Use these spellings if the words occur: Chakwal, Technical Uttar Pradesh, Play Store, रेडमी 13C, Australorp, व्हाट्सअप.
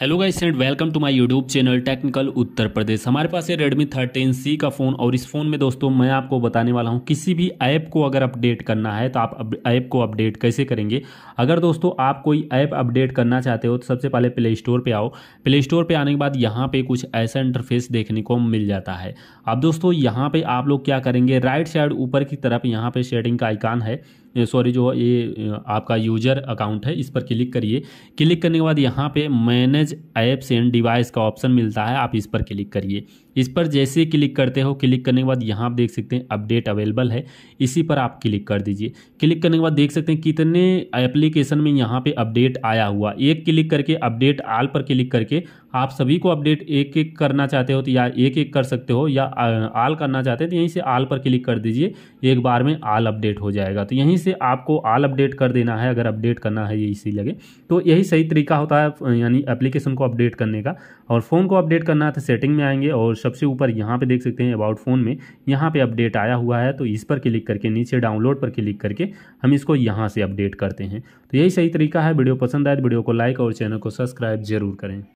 Hello guys and welcome to my YouTube channel technical Uttar Pradesh. हमारे पास है रेडमी 13C का फ़ोन और इस फ़ोन में दोस्तों मैं आपको बताने वाला हूं किसी भी ऐप को अगर अपडेट करना है तो आप ऐप को अपडेट कैसे करेंगे। अगर दोस्तों आप कोई ऐप अपडेट करना चाहते हो तो सबसे पहले प्ले स्टोर पर आओ। प्ले स्टोर पर आने के बाद यहाँ पर कुछ ऐसा इंटरफेस देखने को मिल जाता है। अब दोस्तों यहाँ पर आप लोग क्या करेंगे, राइट साइड ऊपर की तरफ यहाँ पर सेटिंग का आइकान है, सॉरी जो ये आपका यूजर अकाउंट है, इस पर क्लिक करिए। क्लिक करने के बाद यहाँ पे मैनेज ऐप्स एंड डिवाइस का ऑप्शन मिलता है, आप इस पर क्लिक करिए। इस पर जैसे ही क्लिक करते हो, क्लिक करने के बाद यहाँ आप देख सकते हैं अपडेट अवेलेबल है, इसी पर आप क्लिक कर दीजिए। क्लिक करने के बाद देख सकते हैं कितने एप्लीकेशन में यहाँ पे अपडेट आया हुआ। एक क्लिक करके अपडेट आल पर क्लिक करके आप सभी को अपडेट एक एक करना चाहते हो तो या एक एक कर सकते हो, या आल करना चाहते हो तो यहीं से आल पर क्लिक कर दीजिए, एक बार में आल अपडेट हो जाएगा। तो यहीं से आपको आल अपडेट कर देना है अगर अपडेट करना है ये इसी लगे, तो यही सही तरीका होता है यानी एप्लीकेशन को अपडेट करने का। और फ़ोन को अपडेट करना है तो सेटिंग में आएंगे और सबसे ऊपर यहाँ पे देख सकते हैं अबाउट फ़ोन में यहाँ पे अपडेट आया हुआ है, तो इस पर क्लिक करके नीचे डाउनलोड पर क्लिक करके हम इसको यहाँ से अपडेट करते हैं। तो यही सही तरीका है। वीडियो पसंद आए तो वीडियो को लाइक और चैनल को सब्सक्राइब जरूर करें।